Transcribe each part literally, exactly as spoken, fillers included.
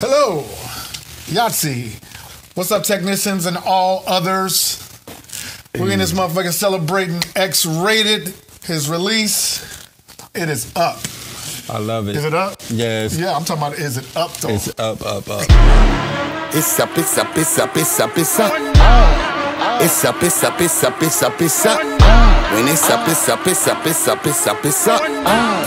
Hello, Yahtzee. What's up, technicians and all others? We're in this motherfucker celebrating X rated, his release. It is up. I love it. Is it up? Yes. Yeah, I'm talking about is it up though? It's up, up, up. It's up, it's up, it's up, it's up, it's up. It's up, it's up, it's up, it's up, it's up. When it's up, it's up, it's up, it's up, it's up, it's up.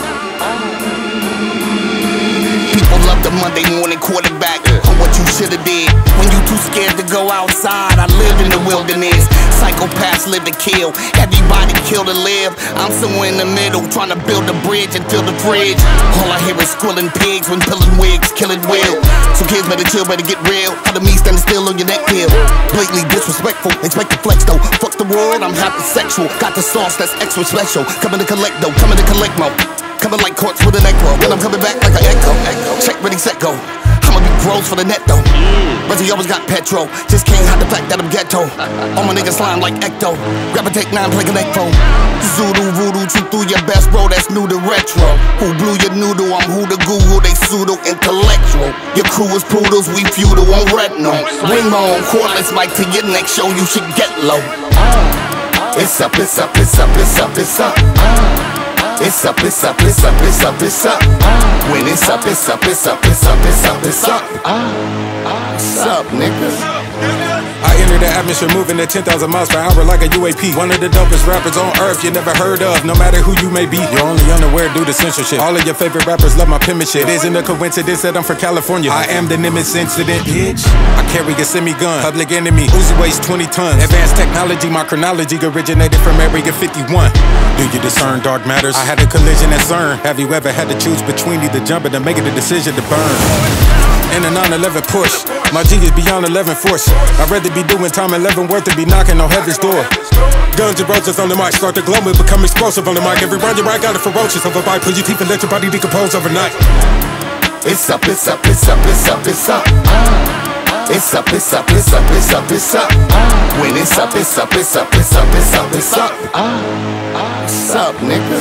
The Monday morning quarterback on what you shoulda did. When you too scared to go outside, I lived in the wilderness. Psychopaths live to kill, everybody kill to live. I'm somewhere in the middle, trying to build a bridge and fill the fridge. All I hear is squilling pigs when pillin' wigs, killing will. Some kids better chill, better get real. Other me standing still on your neck hill. Blatantly disrespectful, expect the flex though. Fuck the world, I'm hypersexual. Got the sauce that's extra special. Coming to collect though, coming to collect mo. Coming like courts with an echo. When I'm coming back like an echo. Check, ready, set, go. I'ma be gross for the net though. Reggie always got petrol. Just can't hide the fact that I'm ghetto. All my niggas slime like Ecto. Grab a take nine, play connect phone. Zoodoo, voodoo, chew through your best bro. That's new to retro. Who blew your noodle? I'm who the guru. They pseudo intellectual. Your crew is poodles. We feudal on retinal. Ring on cordless mic to your next show. You should get low. It's up, it's up, it's up, it's up, it's up. It's up, it's up, it's up, it's up, it's up. When it's up, it's up, it's up, it's up, it's up, it's up. It's up, niggas. I enter the atmosphere moving at ten thousand miles per hour like a U A P. One of the dopest rappers on earth you never heard of, no matter who you may be. You're only unaware due to censorship. All of your favorite rappers love my penmanship. It isn't a coincidence that I'm from California. I am the Nimitz incident, bitch. I carry a semi-gun, public enemy. Uzi weighs twenty tons. Advanced technology, my chronology originated from Area fifty-one. Do you discern dark matters? I had a collision at CERN. Have you ever had to choose between either jumping and making the decision to burn? In a nine eleven push, my G is beyond eleven force. I'd rather be doing time eleven worth than be knocking on heaven's door. Guns and roses on the mic, start to glow, it become explosive on the mic. Every round you write, got a ferocious of a bite. Put your teeth and let your body decompose overnight. It's up, it's up, it's up, it's up, it's up. It's up, it's up, it's up, it's up, it's up. When it's up, it's up, it's up, it's up, it's up, it's up. It's up, nigga.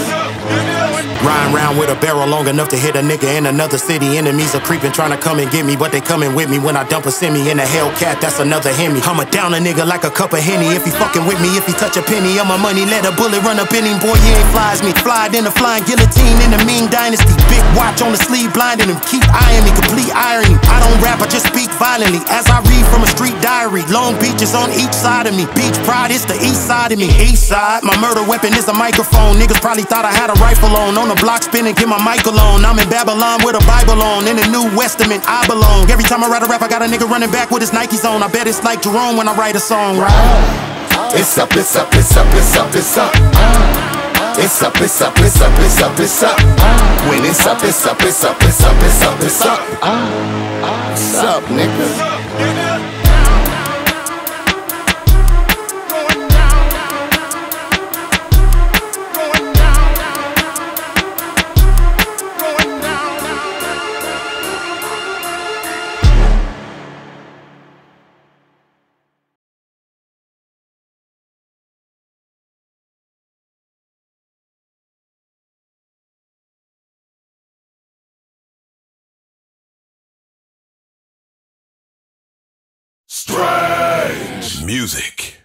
Riding round with a barrel long enough to hit a nigga in another city. Enemies are creeping, trying to come and get me, but they coming with me when I dump a semi in a Hellcat. That's another Hemi. I'ma down a nigga like a cup of Henny. If he fucking with me, if he touch a penny, I'ma money let a bullet run up in him. Boy, he ain't flies me. Flied in a flying guillotine in the Ming Dynasty. Big watch on the sleeve, blinding him. Keep eyeing me, complete irony. I don't rap, I just speak violently as I read from a street diary. Long Beach is on each side of me. Beach pride is the east side of me. East side, my murder weapon is a microphone. Niggas probably thought I had a rifle on. On the block spinning, get my mic alone. I'm in Babylon with a Bible on. In the New Testament, I belong. Every time I write a rap, I got a nigga running back with his Nikes on. I bet it's like Jerome when I write a song, right? It's up, it's up, it's up, it's up, it's up. It's up, it's up, it's up, it's up, it's up. When it's up, it's up, it's up, it's up, it's up, it's up. It's up, nigga. Strange music.